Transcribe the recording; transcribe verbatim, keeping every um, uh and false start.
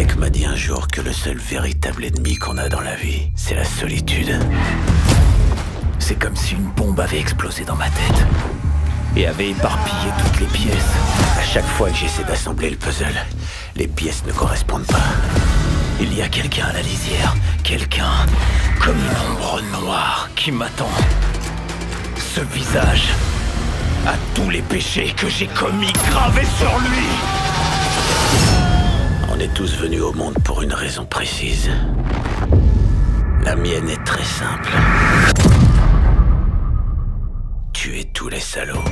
mec m'a dit un jour que le seul véritable ennemi qu'on a dans la vie, c'est la solitude. C'est comme si une bombe avait explosé dans ma tête et avait éparpillé toutes les pièces. À chaque fois que j'essaie d'assembler le puzzle, les pièces ne correspondent pas. Il y a quelqu'un à la lisière, quelqu'un comme une ombre noire qui m'attend. Ce visage a tous les péchés que j'ai commis gravés sur lui. On est tous venus au monde pour une raison précise. La mienne est très simple. Tuer tous les salauds.